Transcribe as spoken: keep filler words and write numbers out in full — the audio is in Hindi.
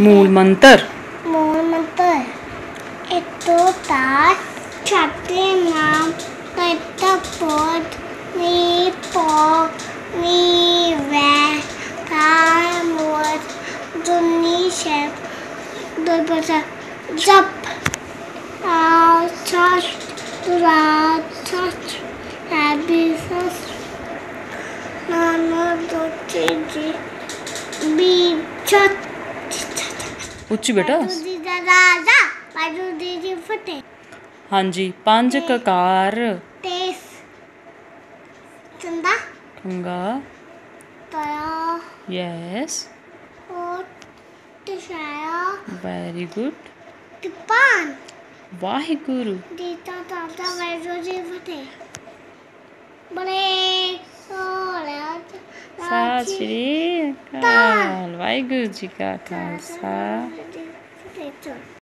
मूल मंत्र मूल मंत्र इतो तास छात्रे नाम तत्ता पद नी पो नी वे तामोद दुनी शेप दो बजा जप आउ चाच दुरात चाच हैबिसस नानो दो चीजी बी चाच उच्च बेटा हाँ जी पांच ककार यस वेरी गुड वाहेगुरु सत श्री अकाल वाहेगुरु जी का खालसा।